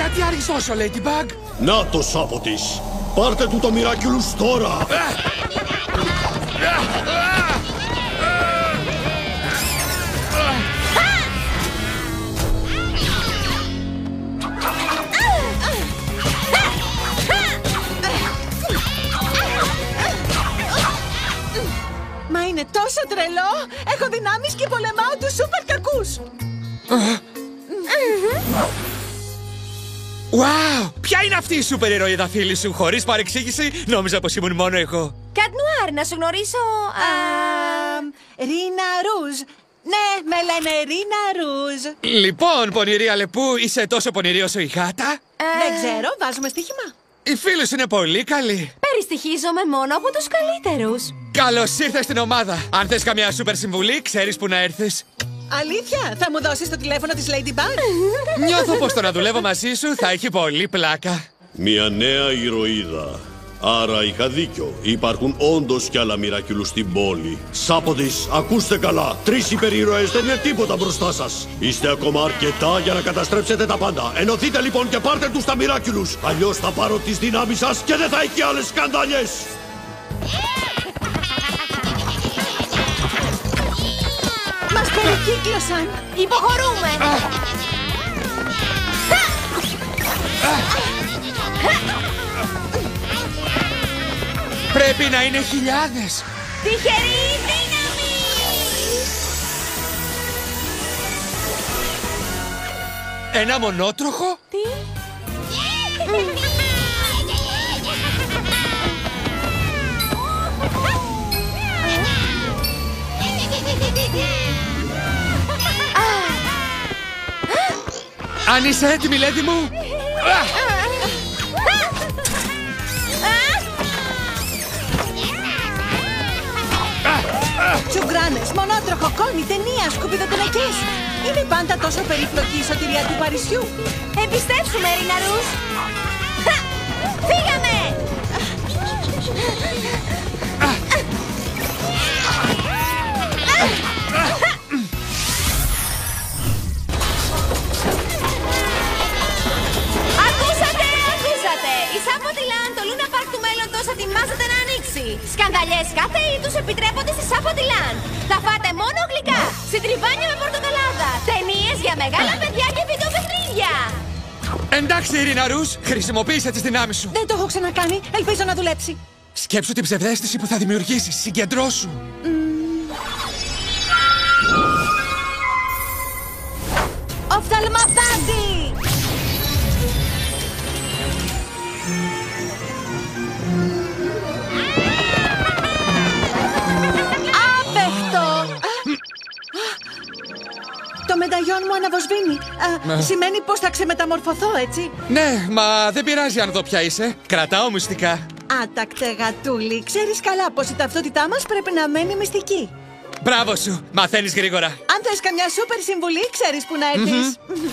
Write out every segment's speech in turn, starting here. Γιατί άργησες τόσο, Ladybug? Να το, Sapotis! Πάρτε του το Μιράκιουλος τώρα! Μα είναι τόσο τρελό! Έχω δυνάμεις και πολεμάω τους σούπερ κακούς! Wow! Ποια είναι αυτή η σούπερ ηρωίδα φίλη σου, χωρίς παρεξήγηση, νόμιζα πως ήμουν μόνο εγώ. Κατ' νουάρ, να σου γνωρίσω... Ρίνα Ρούζ. Ναι, με λένε Ρίνα Ρούζ. Λοιπόν, πονηρή Αλεπού, είσαι τόσο πονηρή όσο η γάτα. Δεν ξέρω, βάζουμε στοίχημα. Οι φίλοι σου είναι πολύ καλοί. Περιστοιχίζομαι μόνο από τους καλύτερους. Καλώς ήρθες στην ομάδα. Αν θες καμιά σούπερ συμβουλή, ξέρεις που να έρθεις. Αλήθεια, θα μου δώσεις το τηλέφωνο της Ladybug? Νιώθω πως το να δουλεύω μαζί σου θα έχει πολύ πλάκα. Μια νέα ηρωίδα. Άρα είχα δίκιο. Υπάρχουν όντως κι άλλα Μιράκιουλους στην πόλη. Sapotis, ακούστε καλά. Τρεις υπερήρωες δεν είναι τίποτα μπροστά σας. Είστε ακόμα αρκετά για να καταστρέψετε τα πάντα. Ενωθείτε λοιπόν και πάρτε τους τα Μιράκιουλους. Αλλιώς θα πάρω τις δυνάμεις σας και δεν θα έχει άλλες σκανδάλιες. Μας περικύκλωσαν! Υποχωρούμε! Πρέπει να είναι χιλιάδες! Τυχερή δύναμη! Ένα μονότροχο? Τι? Αν είσαι έτοιμη, Lady μου! Τσουγκράνες, μονότροχο, κόνη, ταινία, σκουπιδοτενεκές. Είναι πάντα τόσο περίπλοκη η σωτηρία του Παρισιού. Εμπιστεύσουμε, Ρίνα Ρούζ. Φύγαμε! Sapotis Land, το Λούνα Πάρκ του μέλλοντος ετοιμάζεται να ανοίξει. Σκανδαλιές κάθε είδους επιτρέπονται στη Sapotis Land. Θα φάτε μόνο γλυκά, συντριβάνια με πορτοκαλάδα, ταινίες για μεγάλα παιδιά και βιντεοπαιχνίδια. Εντάξει, Ρίνα Ρούζ, χρησιμοποίησε τις δυνάμεις σου. Δεν το έχω ξανακάνει, ελπίζω να δουλέψει. Σκέψου την ψευδαίσθηση που θα δημιουργήσεις, συγκεντρώσου. Οφθαλμαπάντη! Το μενταγιόν μου αναβοσβήνει. Σημαίνει πως θα ξεμεταμορφωθώ, έτσι? Ναι, μα δεν πειράζει αν δω ποια είσαι. Κρατάω μυστικά. Άτακτε γατούλη, ξέρεις καλά πως η ταυτότητά μας πρέπει να μένει μυστική. Μπράβο σου, μαθαίνεις γρήγορα. Αν θες καμιά σούπερ συμβουλή, ξέρεις που να έρθεις.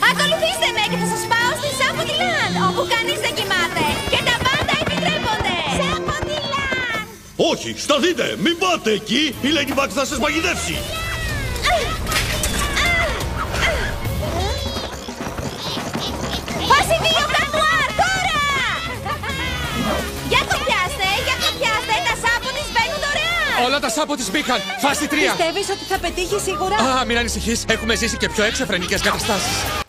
Ακολουθήστε με και θα σας πάω στη Sapotis Land, όπου κανείς δεν κοιμάται και τα πάντα επιτρέπονται. Sapotis Land! Όχι, σταθείτε, μην πάτε εκεί, η Ladybug θα σας μαγειρεύσει. Φάση 2 Κανουάρ, τώρα! Για το πιάστε, τα Sapotis μπαίνουν δωρεάν! Όλα τα Sapotis μπήκαν, φάση 3! Πιστεύεις ότι θα πετύχει σίγουρα? Μην ανησυχείς, έχουμε ζήσει και πιο εξωφρενικές καταστάσεις.